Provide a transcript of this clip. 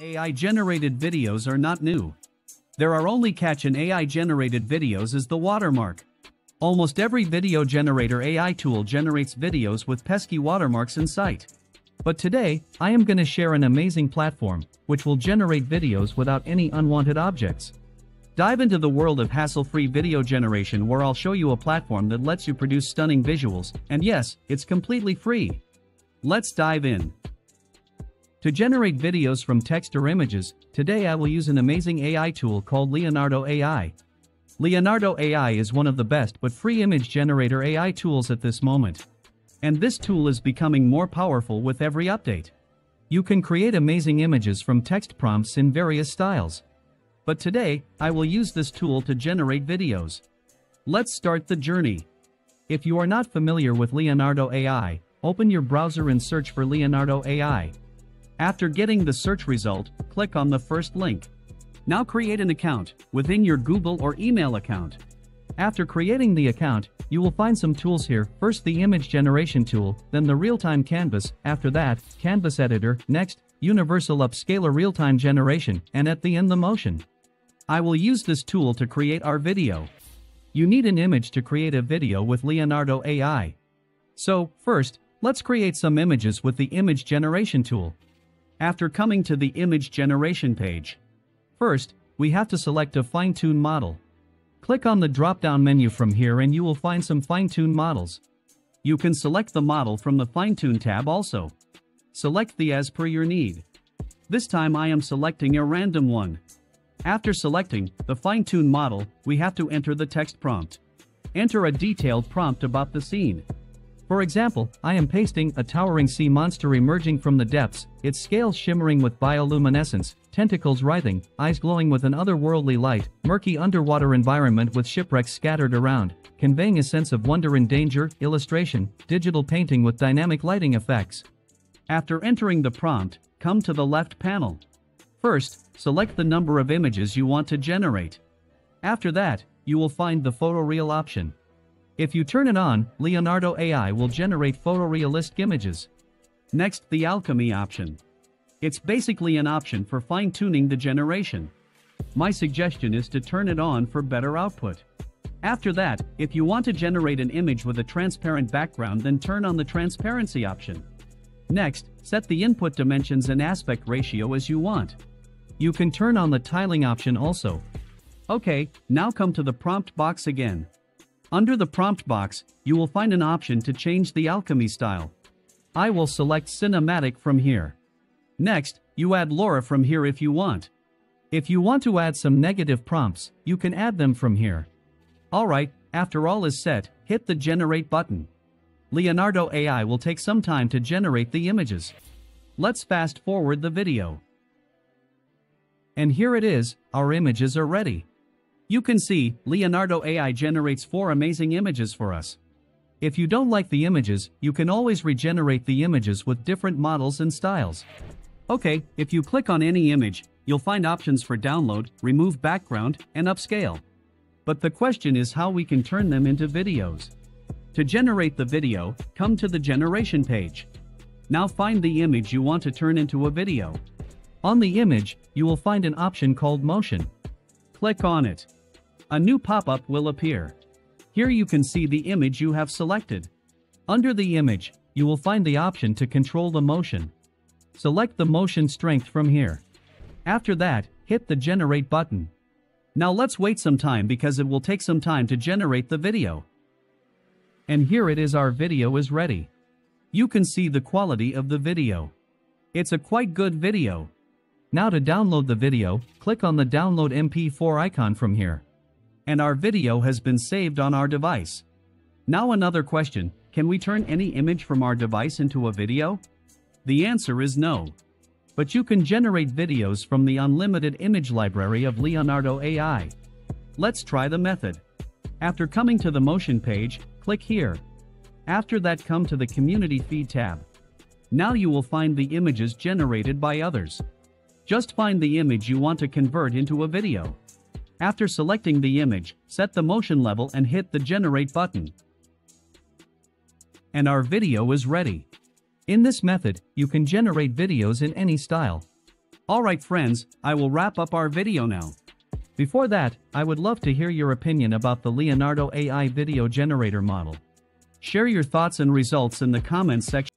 AI-generated videos are not new. There are only catch in AI-generated videos is the watermark. Almost every video generator AI tool generates videos with pesky watermarks in sight. But today, I am going to share an amazing platform, which will generate videos without any unwanted objects. Dive into the world of hassle-free video generation where I'll show you a platform that lets you produce stunning visuals, and yes, it's completely free. Let's dive in. To generate videos from text or images, today I will use an amazing AI tool called Leonardo AI. Leonardo AI is one of the best but free image generator AI tools at this moment. And this tool is becoming more powerful with every update. You can create amazing images from text prompts in various styles. But today, I will use this tool to generate videos. Let's start the journey. If you are not familiar with Leonardo AI, open your browser and search for Leonardo AI. After getting the search result, click on the first link. Now create an account within your Google or email account. After creating the account, you will find some tools here, first the image generation tool, then the real-time canvas, after that, canvas editor, next, universal upscaler real-time generation, and at the end the motion. I will use this tool to create our video. You need an image to create a video with Leonardo AI. So, first, let's create some images with the image generation tool. After coming to the image generation page, first, we have to select a fine-tune model. Click on the drop-down menu from here and you will find some fine-tune models. You can select the model from the fine-tune tab also. Select the as per your need. This time I am selecting a random one. After selecting the fine-tune model, we have to enter the text prompt. Enter a detailed prompt about the scene. For example, I am pasting a towering sea monster emerging from the depths, its scales shimmering with bioluminescence, tentacles writhing, eyes glowing with an otherworldly light, murky underwater environment with shipwrecks scattered around, conveying a sense of wonder and danger, illustration, digital painting with dynamic lighting effects. After entering the prompt, come to the left panel. First, select the number of images you want to generate. After that, you will find the photoreal option. If you turn it on, Leonardo AI will generate photorealistic images. Next, the alchemy option. It's basically an option for fine-tuning the generation. My suggestion is to turn it on for better output. After that, if you want to generate an image with a transparent background, then turn on the transparency option. Next, set the input dimensions and aspect ratio as you want. You can turn on the tiling option also. Okay, now come to the prompt box again. Under the prompt box, you will find an option to change the alchemy style. I will select cinematic from here. Next, you add Laura from here if you want. If you want to add some negative prompts, you can add them from here. Alright, after all is set, hit the generate button. Leonardo AI will take some time to generate the images. Let's fast forward the video. And here it is, our images are ready. You can see, Leonardo AI generates 4 amazing images for us. If you don't like the images, you can always regenerate the images with different models and styles. Okay, if you click on any image, you'll find options for download, remove background, and upscale. But the question is how we can turn them into videos. To generate the video, come to the generation page. Now find the image you want to turn into a video. On the image, you will find an option called motion. Click on it. A new pop-up will appear. Here you can see the image you have selected. Under the image, you will find the option to control the motion. Select the motion strength from here. After that, hit the generate button. Now let's wait some time because it will take some time to generate the video. And here it is, our video is ready. You can see the quality of the video. It's a quite good video. Now to download the video, click on the download MP4 icon from here. And our video has been saved on our device. Now another question, can we turn any image from our device into a video? The answer is no. But you can generate videos from the unlimited image library of Leonardo AI. Let's try the method. After coming to the motion page, click here. After that, come to the community feed tab. Now you will find the images generated by others. Just find the image you want to convert into a video. After selecting the image, set the motion level and hit the generate button. And our video is ready. In this method, you can generate videos in any style. Alright friends, I will wrap up our video now. Before that, I would love to hear your opinion about the Leonardo AI video generator model. Share your thoughts and results in the comments section.